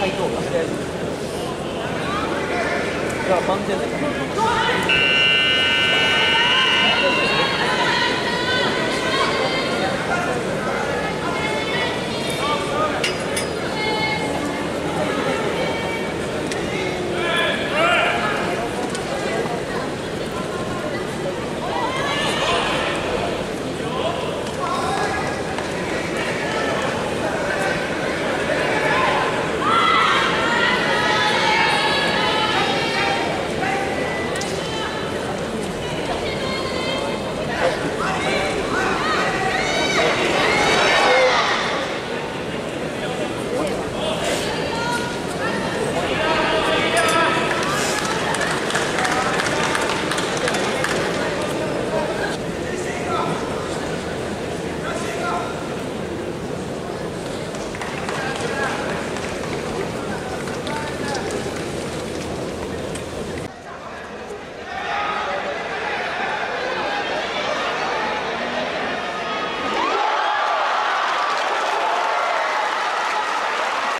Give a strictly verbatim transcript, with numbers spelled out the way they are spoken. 回答が。じゃあ、万点で。